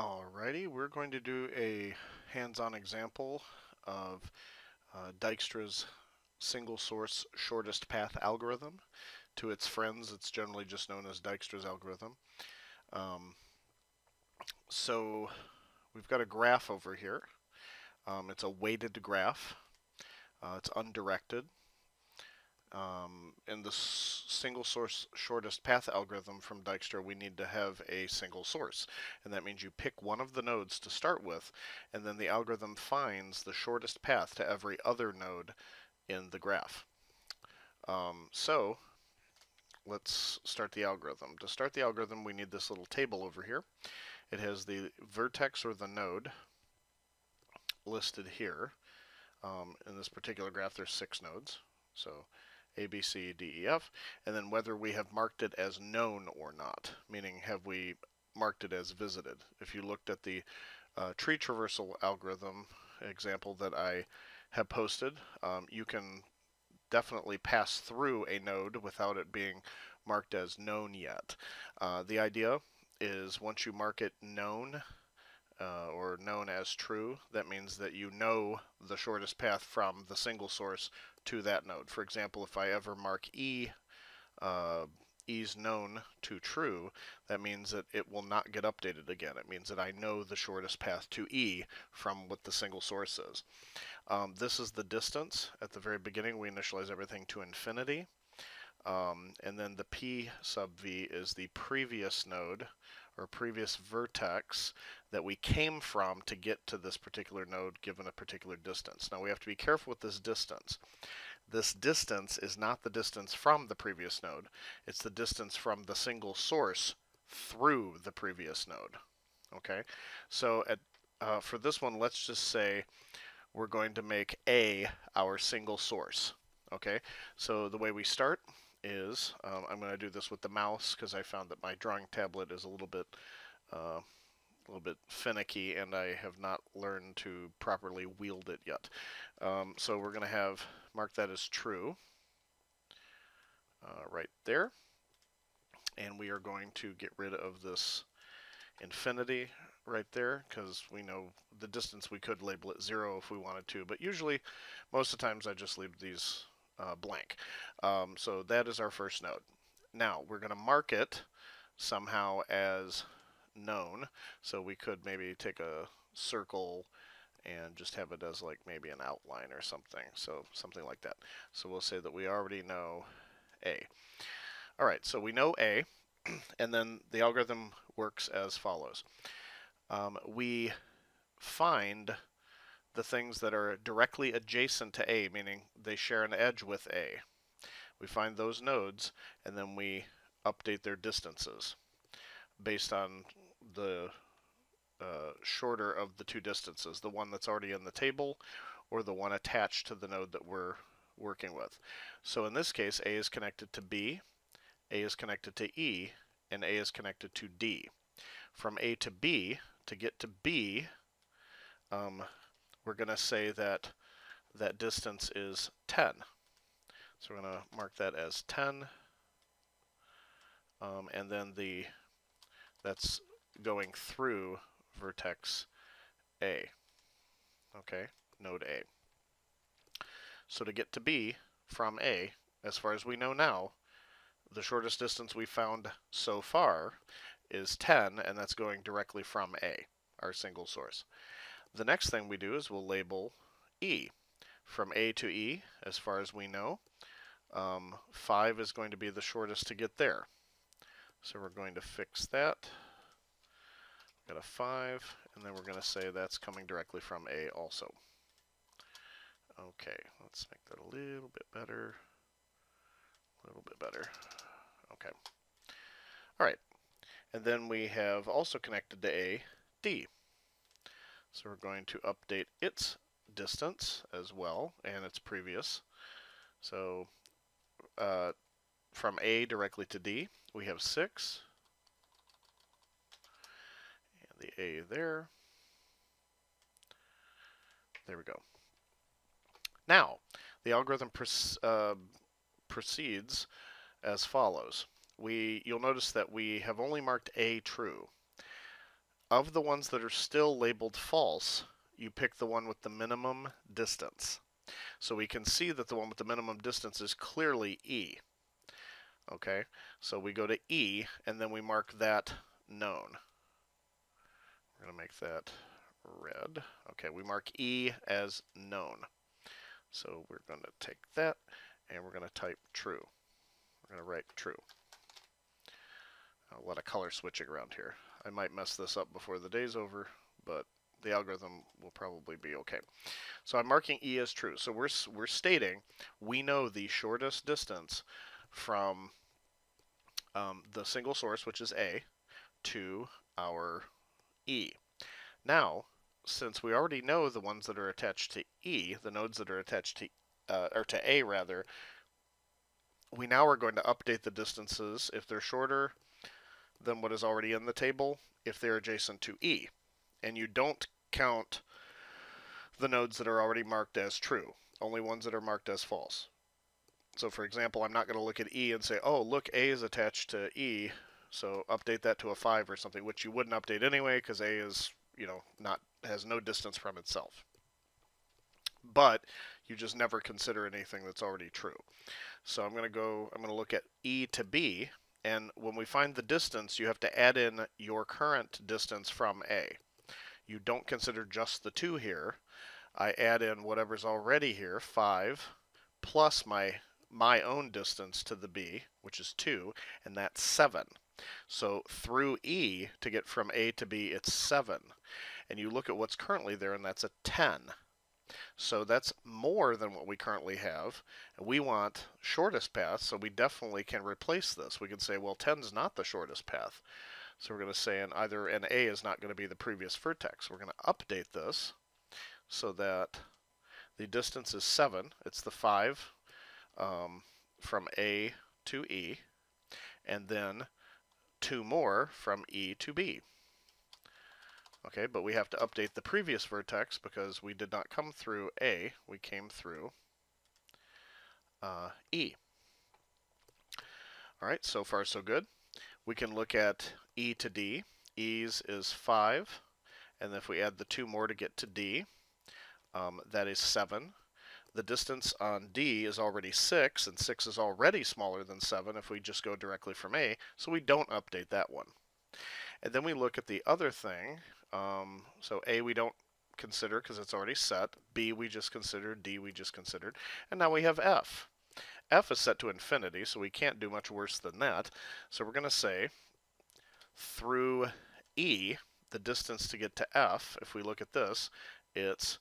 Alrighty, we're going to do a hands-on example of Dijkstra's single source shortest path algorithm. To its friends, it's generally just known as Dijkstra's algorithm. So we've got a graph over here. It's a weighted graph. It's undirected. In the single source shortest path algorithm from Dijkstra, we need to have a single source, and that means you pick one of the nodes to start with, and then the algorithm finds the shortest path to every other node in the graph. So let's start the algorithm. To start the algorithm, we need this little table over here. It has the vertex or the node listed here. In this particular graph, there's 6 nodes. So A, B, C, D, E, F, and then whether we have marked it as known or not, meaning have we marked it as visited. If you looked at the tree traversal algorithm example that I have posted, you can definitely pass through a node without it being marked as known yet. The idea is once you mark it known, or known as true, that means that you know the shortest path from the single source to that node. For example, if I ever mark E, E's known to true, that means that it will not get updated again. It means that I know the shortest path to E from what the single source is. This is the distance. At the very beginning, we initialize everything to infinity. And then the P sub V is the previous node or previous vertex that we came from to get to this particular node given a particular distance. Now we have to be careful with this distance. This distance is not the distance from the previous node. It's the distance from the single source through the previous node. Okay, so for this one, let's just say we're going to make A our single source. Okay, so the way we start is, I'm going to do this with the mouse because I found that my drawing tablet is a little bit finicky and I have not learned to properly wield it yet. So we're going to have mark that as true right there, and we are going to get rid of this infinity right there because we know the distance. We could label it 0 if we wanted to, but usually most of the times I just leave these blank. So that is our first node. Now we're going to mark it somehow as known, so we could maybe take a circle and just have it as like maybe an outline or something, so something like that. So we'll say that we already know A. Alright, so we know A, and then the algorithm works as follows. We find the things that are directly adjacent to A, meaning they share an edge with A. We find those nodes, and then we update their distances based on the shorter of the two distances, the one that's already in the table or the one attached to the node that we're working with. So in this case, A is connected to B, A is connected to E, and A is connected to D. From A to B, to get to B, we're going to say that that distance is 10. So we're going to mark that as 10. And then that's going through vertex A. Okay, node A. So to get to B from A, as far as we know now, the shortest distance we found so far is 10, and that's going directly from A, our single source. The next thing we do is we'll label E. From A to E, as far as we know, 5 is going to be the shortest to get there. So we're going to fix that. We've got a 5, and then we're going to say that's coming directly from A also. Okay, let's make that a little bit better. A little bit better. Okay. All right. And then we have also connected to A, D. So we're going to update its distance as well, and its previous. So from A directly to D, we have 6. And the A there. There we go. Now, the algorithm proceeds as follows. You'll notice that we have only marked A true. of the ones that are still labeled false, you pick the one with the minimum distance. So we can see that the one with the minimum distance is clearly E. Okay, so we go to E, and then we mark that known. We're going to make that red. Okay, we mark E as known. So we're going to take that, and we're going to type true. We're going to write true. A lot of color switching around here. I might mess this up before the day's over, but the algorithm will probably be okay. So I'm marking E as true. So we're stating we know the shortest distance from the single source, which is A, to our E. Now, since we already know the ones that are attached to E, the nodes that are attached to A rather, we now are going to update the distances if they're shorter than what is already in the table, if they're adjacent to E. And you don't count the nodes that are already marked as true, only ones that are marked as false. So for example, I'm not going to look at E and say, oh, look, A is attached to E, so update that to a 5 or something, which you wouldn't update anyway because A is, you know, has no distance from itself. But you just never consider anything that's already true. So I'm going to look at E to B, and when we find the distance, you have to add in your current distance from A. You don't consider just the 2 here. I add in whatever's already here, 5, plus my own distance to the B, which is 2, and that's 7. So through E, to get from A to B, it's 7. And you look at what's currently there, and that's a 10. So that's more than what we currently have. We want shortest path, so we definitely can replace this. We can say, well, 10's not the shortest path. So we're going to say either A is not going to be the previous vertex. We're going to update this so that the distance is 7. It's the 5. From A to E, and then 2 more from E to B. Okay, but we have to update the previous vertex because we did not come through A, we came through E. All right, so far so good. We can look at E to D. E's is 5, and if we add the 2 more to get to D, that is 7. The distance on D is already 6, and 6 is already smaller than 7 if we just go directly from A, so we don't update that one. And then we look at the other thing. So A we don't consider because it's already set. B we just considered. D we just considered. And now we have F. F is set to infinity, so we can't do much worse than that. So we're going to say through E, the distance to get to F, if we look at this, it's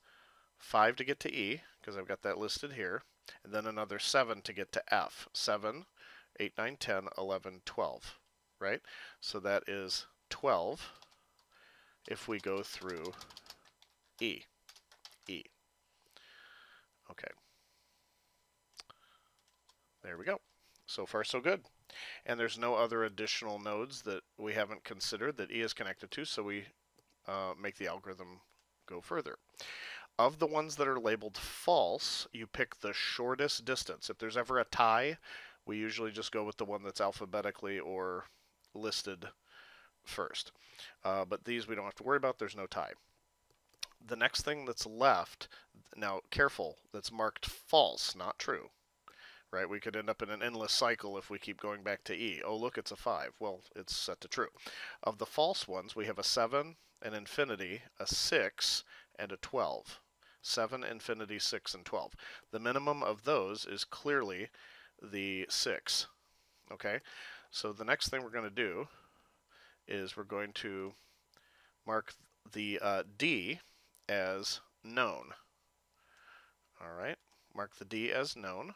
5 to get to E, because I've got that listed here, and then another 7 to get to F. 7, 8, 9, 10, 11, 12, right? So that is 12 if we go through E. Okay. There we go. So far, so good. And there's no other additional nodes that we haven't considered that E is connected to, so we make the algorithm go further. Of the ones that are labeled false, you pick the shortest distance. If there's ever a tie, we usually just go with the one that's alphabetically or listed first. But these we don't have to worry about. There's no tie. The next thing that's left, now careful, that's marked false, not true. Right? We could end up in an endless cycle if we keep going back to E. Oh, look, it's a 5. Well, it's set to true. Of the false ones, we have a 7, an infinity, a 6, and a 12. 7, infinity, 6, and 12. The minimum of those is clearly the 6. Okay, so the next thing we're going to do is we're going to mark the D as known. All right, mark the D as known.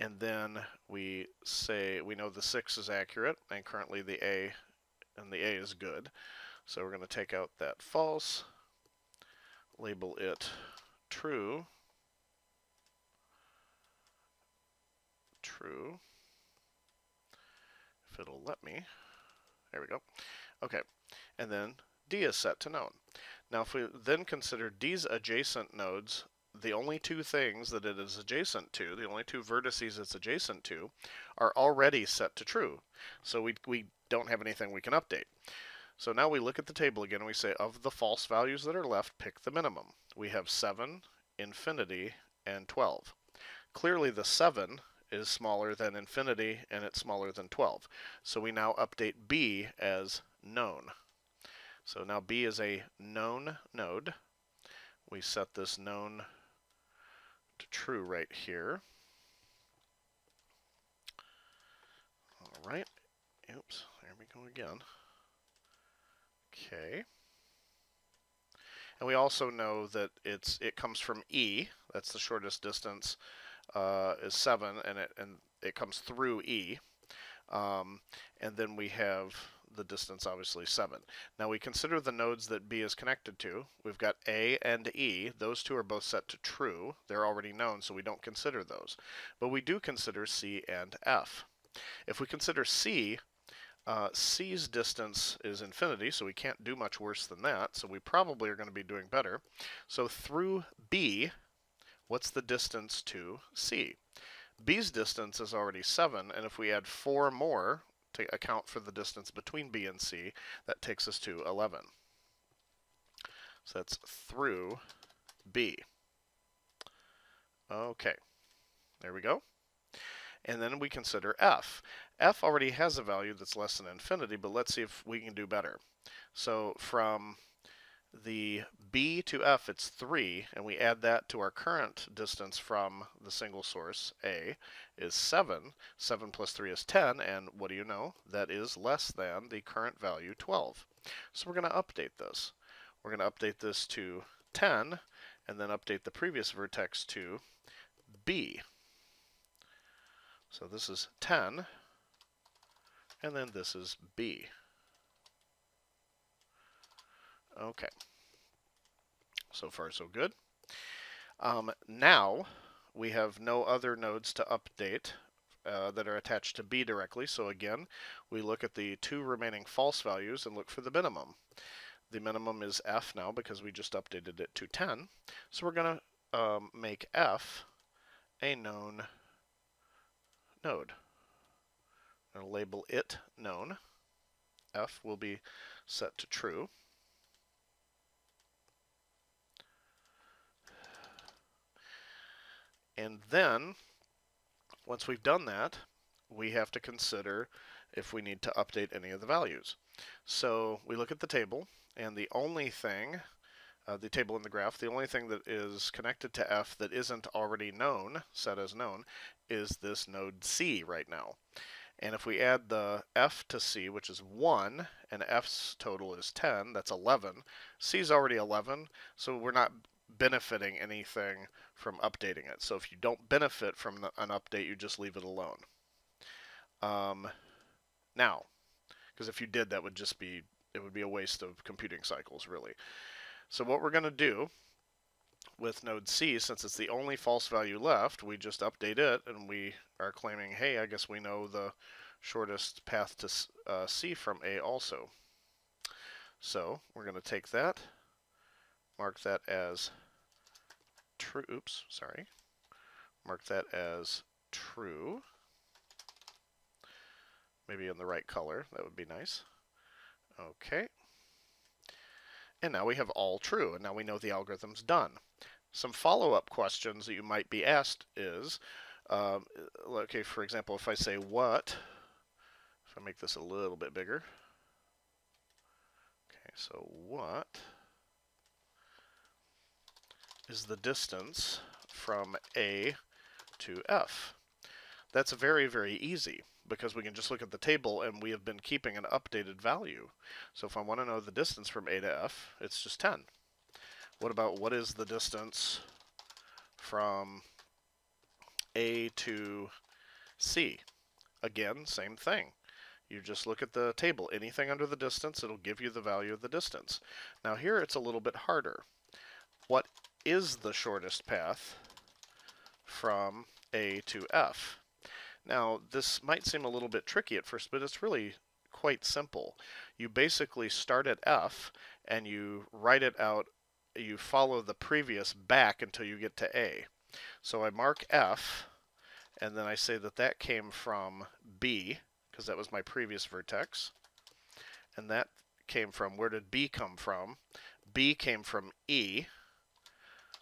And then we say we know the 6 is accurate, and currently the A, and the A is good. So we're going to take out that false, label it true, true, if it'll let me. There we go. Okay, and then D is set to known. Now if we then consider D's adjacent nodes, the only 2 things that it is adjacent to, the only 2 vertices it's adjacent to, are already set to true. So we don't have anything we can update. So now we look at the table again and we say, of the false values that are left, pick the minimum. We have 7, infinity, and 12. Clearly the 7 is smaller than infinity and it's smaller than 12. So we now update B as known. So now B is a known node. We set this known to true right here. All right. Oops, there we go again. Okay. And we also know that it comes from E. That's the shortest distance, is 7, and it comes through E. And then we have the distance, obviously, 7. Now we consider the nodes that B is connected to. We've got A and E. Those two are both set to true. They're already known, so we don't consider those. But we do consider C and F. If we consider C, C's distance is infinity, so we can't do much worse than that, so we probably are going to be doing better. So through B, what's the distance to C? B's distance is already 7, and if we add 4 more to account for the distance between B and C, that takes us to 11. So that's through B. Okay, there we go. And then we consider F. F already has a value that's less than infinity, but let's see if we can do better. So from the B to F, it's 3, and we add that to our current distance from the single source, A, is 7. 7 plus 3 is 10, and what do you know? That is less than the current value, 12. So we're going to update this. We're going to update this to 10, and then update the previous vertex to B. So this is 10, and then this is B. Okay, so far so good. Now we have no other nodes to update that are attached to B directly, so again, we look at the two remaining false values and look for the minimum. The minimum is F now because we just updated it to 10, so we're going to make F a known node. I'm going to label it known. F will be set to true. And then, once we've done that, we have to consider if we need to update any of the values. So we look at the table, and the only thing, the table in the graph, the only thing that is connected to F that isn't already known, set as known, is this node C right now. And if we add the F to C, which is 1, and F's total is 10, that's 11. C's already 11, so we're not benefiting anything from updating it. So if you don't benefit from an update, you just leave it alone. Now, because if you did, that would just be, it would be a waste of computing cycles, really. So what we're going to do with node C, since it's the only false value left, we just update it and we are claiming, hey, I guess we know the shortest path to C from A also. So we're going to take that, mark that as true. Oops, sorry. Mark that as true. Maybe in the right color. That would be nice. Okay. And now we have all true, and now we know the algorithm's done. Some follow-up questions that you might be asked is, okay, for example, if I say what, if I make this a little bit bigger, okay, so what is the distance from A to F? That's very, very easy, because we can just look at the table and we have been keeping an updated value. So if I want to know the distance from A to F, it's just 10. What about what is the distance from A to C? Again, same thing. You just look at the table. Anything under the distance, it'll give you the value of the distance. Now here it's a little bit harder. What is the shortest path from A to F? Now, this might seem a little bit tricky at first, but it's really quite simple. You basically start at F, and you write it out, you follow the previous back until you get to A. So I mark F, and then I say that that came from B, because that was my previous vertex, and that came from. Where did B come from? B came from E,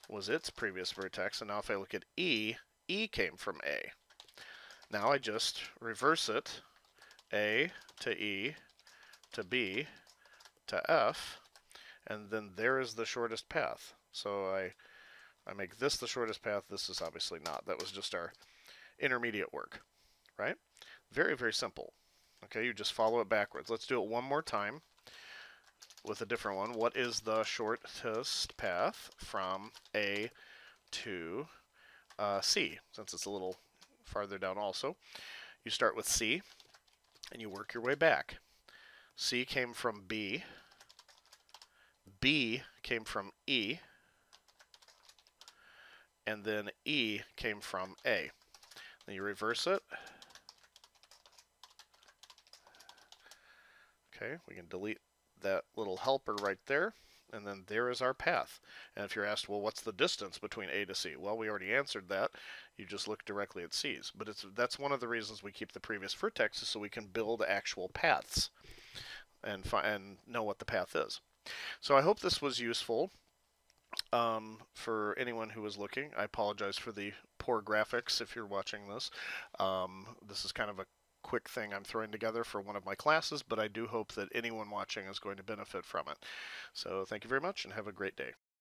was its previous vertex, and now if I look at E, E came from A. Now I just reverse it, A to E to B to F, and then there is the shortest path. So I make this the shortest path. This is obviously not. That was just our intermediate work, right? Very, very simple. Okay, you just follow it backwards. Let's do it one more time with a different one. What is the shortest path from A to C? Since it's a little farther down also. You start with C and you work your way back. C came from B. B came from E. And then E came from A. Then you reverse it. Okay, we can delete that little helper right there, and then there is our path. And if you're asked, well, what's the distance between A to C? Well, we already answered that. You just look directly at C's. But that's one of the reasons we keep the previous vertexes, so we can build actual paths and know what the path is. So I hope this was useful for anyone who was looking. I apologize for the poor graphics if you're watching this. This is kind of a quick thing I'm throwing together for one of my classes, but I do hope that anyone watching is going to benefit from it. So thank you very much and have a great day.